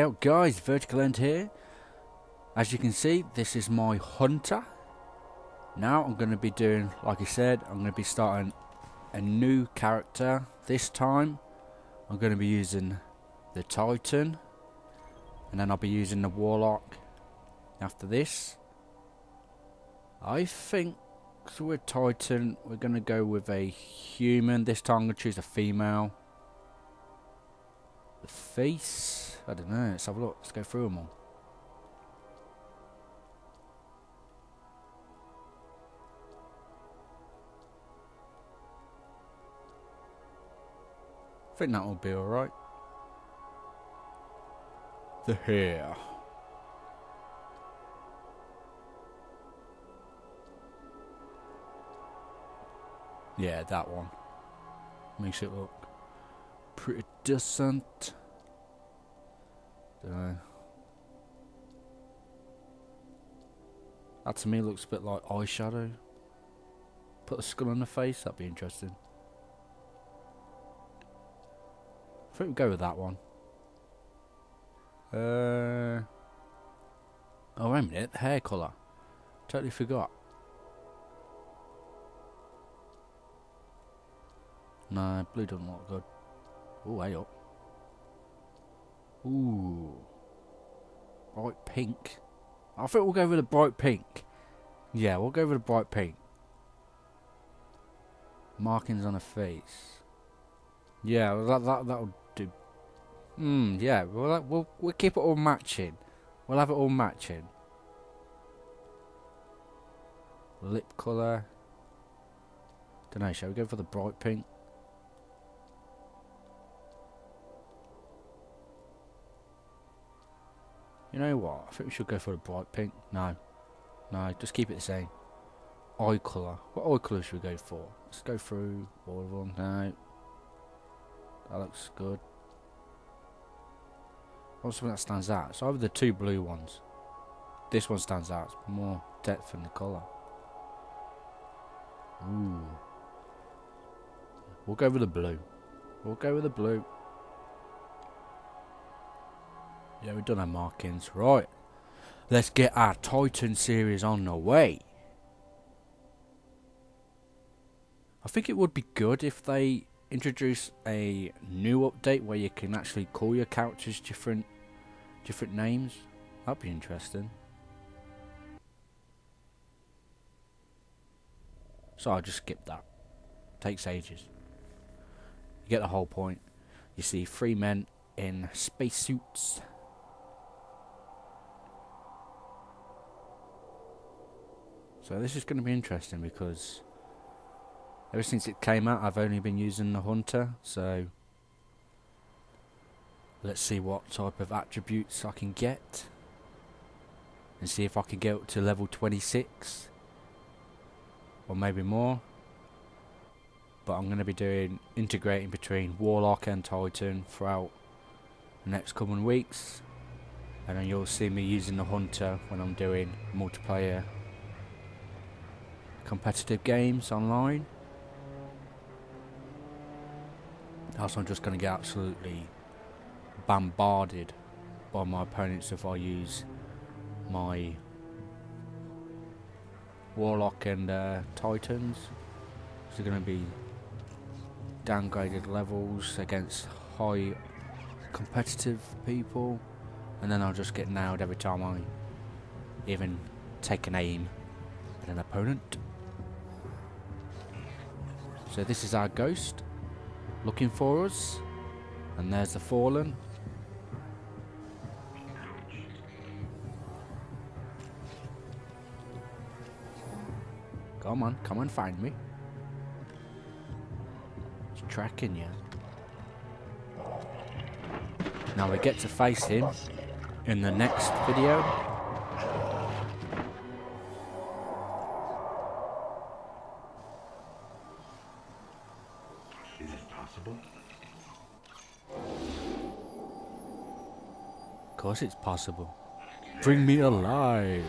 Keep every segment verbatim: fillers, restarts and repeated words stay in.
Hey guys, Vertical End here. As you can see, this is my Hunter. Now I'm going to be doing, like I said, I'm going to be starting a new character. This time I'm going to be using the Titan, and then I'll be using the Warlock after this. I think so with Titan we're going to go with a human. This time I'm going to choose a female. The face, I don't know, let's have a look, let's go through them all. I think that will be alright. The hair. Yeah, that one. Makes it look pretty decent. Dunno. That to me looks a bit like eyeshadow. Put a skull on the face, that'd be interesting. I think we'll go with that one. Uh, oh, wait a minute. The hair colour. Totally forgot. No, blue doesn't look good. Oh, hey up. Ooh. Bright pink. I think we'll go with a bright pink. Yeah, we'll go with a bright pink. Markings on her face. Yeah, that, that, that'll do. Mm, yeah, we'll, we'll, we'll keep it all matching. We'll have it all matching. Lip colour. Dunno, shall we go for the bright pink? You know what? I think we should go for the bright pink. No. No, just keep it the same. Eye colour. What eye colour should we go for? Let's go through all of them. No. That looks good. What's something that stands out? It's either the two blue ones. This one stands out. It's more depth in the colour. Ooh. We'll go with the blue. We'll go with the blue. Yeah, we've done our markings. Right. Let's get our Titan series on the way. I think it would be good if they introduce a new update where you can actually call your characters different different names. That'd be interesting. So I'll just skip that. Takes ages. You get the whole point. You see three men in spacesuits. So this is going to be interesting because ever since it came out, I've only been using the Hunter, so let's see what type of attributes I can get and see if I can get up to level twenty-six or maybe more. But I'm going to be doing integrating between Warlock and Titan throughout the next coming weeks, and then you'll see me using the Hunter when I'm doing multiplayer competitive games online. Also, I'm just going to get absolutely bombarded by my opponents if I use my Warlock and uh, Titans. So they're going to be downgraded levels against high competitive people, and then I'll just get nailed every time I even take an aim at an opponent. So this is our ghost looking for us, and there's the Fallen. Come on, come and find me. It's tracking you. Now we get to face him in the next video. Of course it's possible. Bring me alive.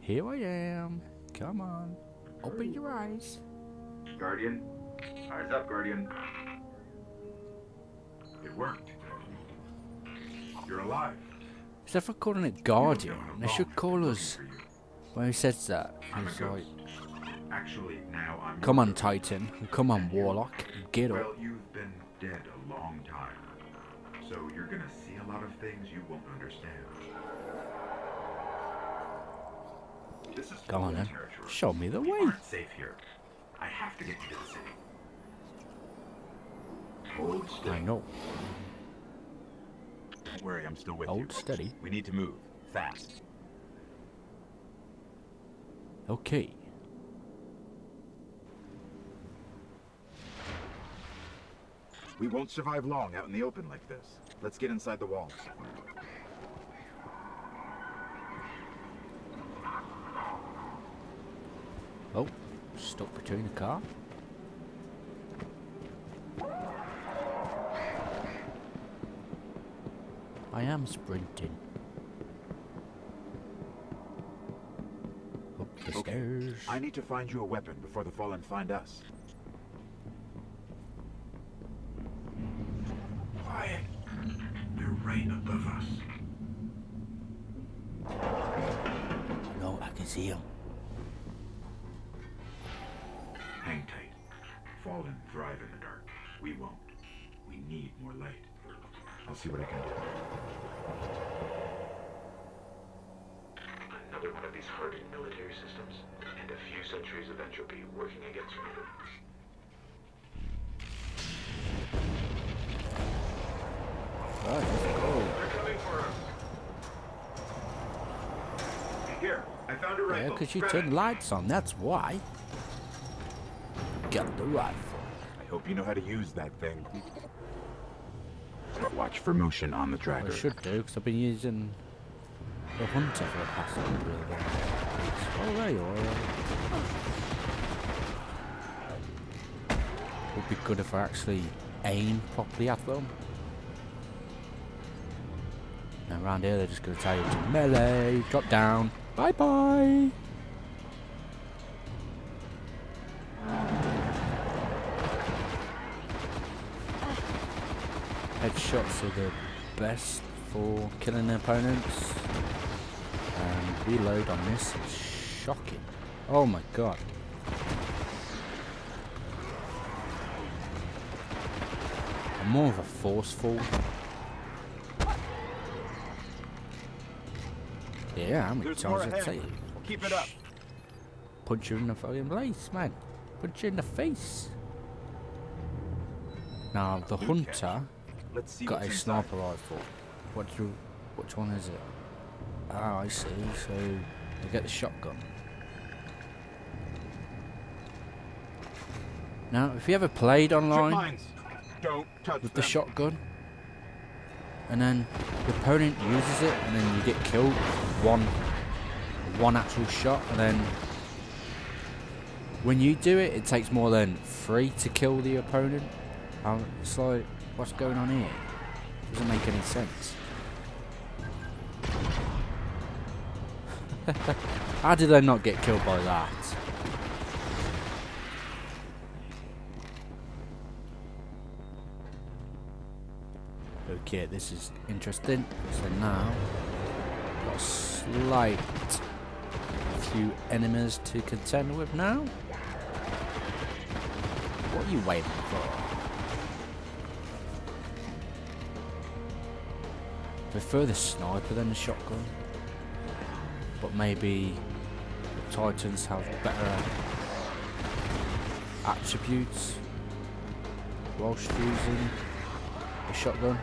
Here I am. Come on. Open your eyes. Guardian, Eyes up, Guardian. It worked. You're alive. Except for calling it Guardian. They should call us. When he says that, he's like, actually, now I'm come on, Titan. Come on, Warlock. Get up. Well, you've been dead a long time. So you're gonna see a lot of things you won't understand. This is go on then. Show me the way. We aren't safe here. I have to get to the city. Hold steady. I know. Don't worry, I'm still with Hold you. Hold steady. We need to move fast. Okay. We won't survive long out in the open like this. Let's get inside the walls. Oh, stuck between the car. I am sprinting. Up the okay. stairs. I need to find you a weapon before the Fallen find us. Quiet. They're right above us. No, I can see them. Hang tight. Fallen thrive in the dark. We won't. We need more light. I'll see what I can do. Another one of these hardened military systems, and a few centuries of entropy working against me. All right, let's go. They're coming for us. Here, I found a rifle. Yeah, because you turned lights on. That's why. Got the rifle. I hope you know how to use that thing. Watch for motion on the tracker. Well, I should do, because I've been using the Hunter for the past couple of days. Oh, there you are. It would be good if I actually aim properly at them. And around here, they're just going to tell you to melee, drop down, bye bye. Headshots are the best for killing their opponents. And reload on this is shocking. Oh my god. I'm more of a forceful. Yeah, how many times did I tell you? Keep it up. Punch you in the fucking place, man. Punch you in the face. Now, the Hunter. Let's see got a sniper rifle. What do you, which one is it? Ah, I see. So you get the shotgun. Now, if you ever played online Don't touch with them. the shotgun, and then the opponent uses it, and then you get killed with one, one actual shot, and then when you do it, it takes more than three to kill the opponent. Um, it's like. What's going on here? Doesn't make any sense. How did I not get killed by that? Okay, this is interesting. So now, got a slight few enemies to contend with now. What are you waiting for? Prefer the sniper than the shotgun, but maybe the Titans have better attributes whilst using the shotgun.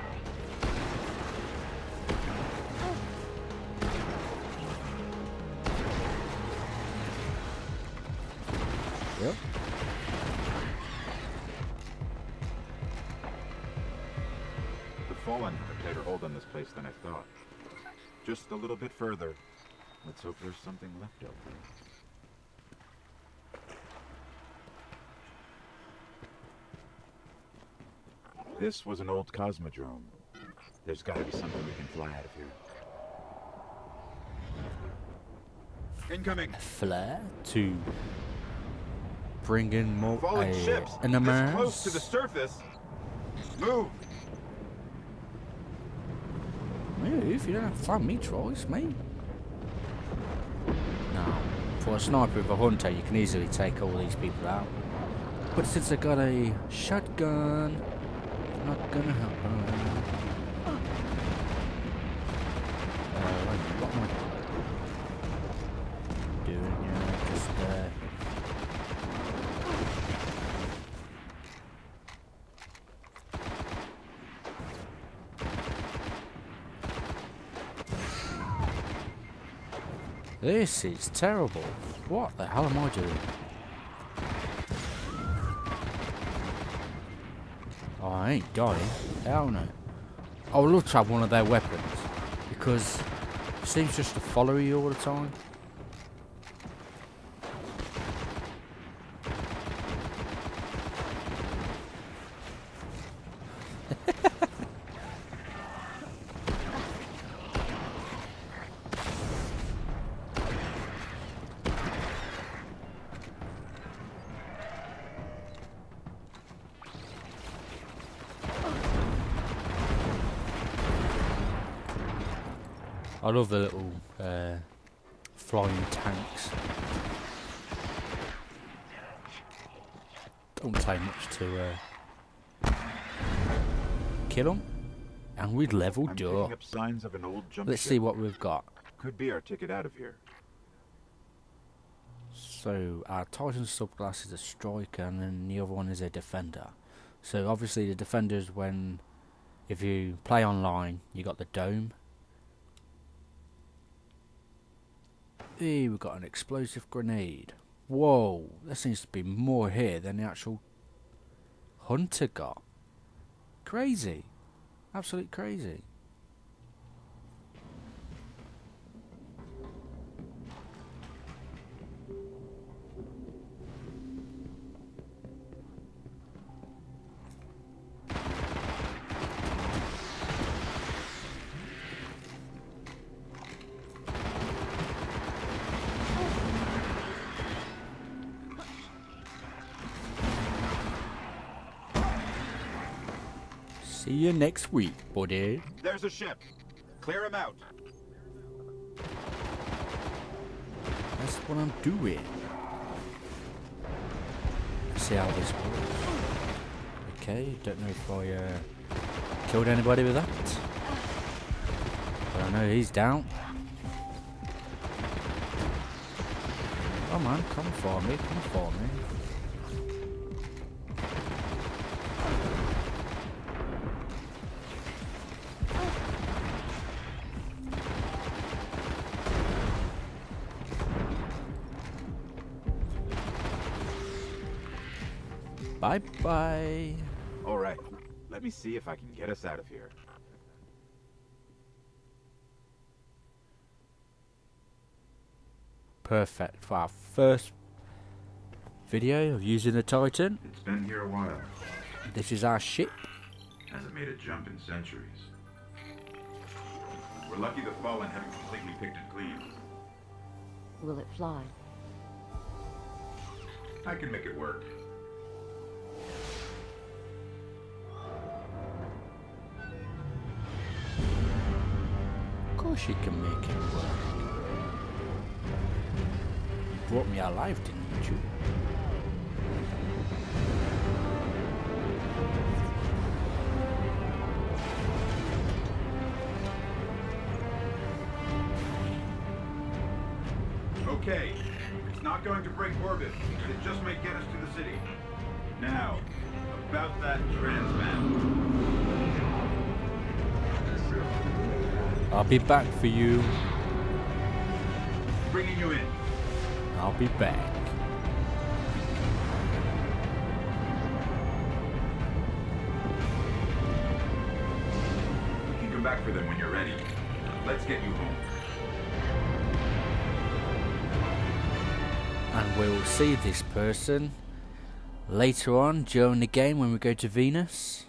Yep. Fallen have a tighter hold on this place than I thought. Just a little bit further. Let's hope there's something left out there. This was an old Cosmodrome. There's gotta be something we can fly out of here. Incoming! A flare to bring in more Fallen air. Ships and the mass. Close to the surface. Move. Move. If you don't have to find me twice, mate. Now, for a sniper with a hunter, you can easily take all these people out. But since I got a shotgun, not gonna help. This is terrible. What the hell am I doing? Oh, I ain't dying. Hell no. I would love to have one of their weapons, because it seems just to follow you all the time. I love the little uh, flying tanks. Don't take much to uh, kill them, and we'd leveled up. Signs of an old jump Let's ship. see what we've got. Could be our ticket out of here. So our Titan subclass is a striker, and then the other one is a defender. So obviously the defenders, when if you play online, you got the dome. Hey, we've got an explosive grenade. Whoa, there seems to be more here than the actual hunter got. Crazy. Absolute crazy. See you next week, buddy. There's a ship. Clear him out. That's what I'm doing. Let's see how this works. Okay, don't know if I uh, killed anybody with that. But I know he's down. Oh man, come for me, come for me. Bye bye. All right, let me see if I can get us out of here. Perfect for our first video of using the Titan. It's been here a while. This is our ship. Hasn't made a jump in centuries. We're lucky the Fallen haven't completely picked it clean. Will it fly? I can make it work. Of course you can make it work. You brought me alive, didn't you? Okay, it's not going to break orbit. It just may get us to the city. Now, about that transman. I'll be back for you. Bringing you in. I'll be back. You can come back for them when you're ready. Let's get you home. And we'll see this person later on during the game when we go to Venus.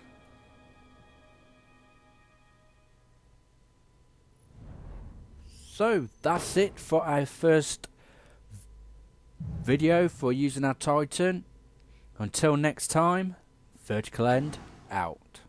So that's it for our first video for using our Titan. Until next time, Vertical End out.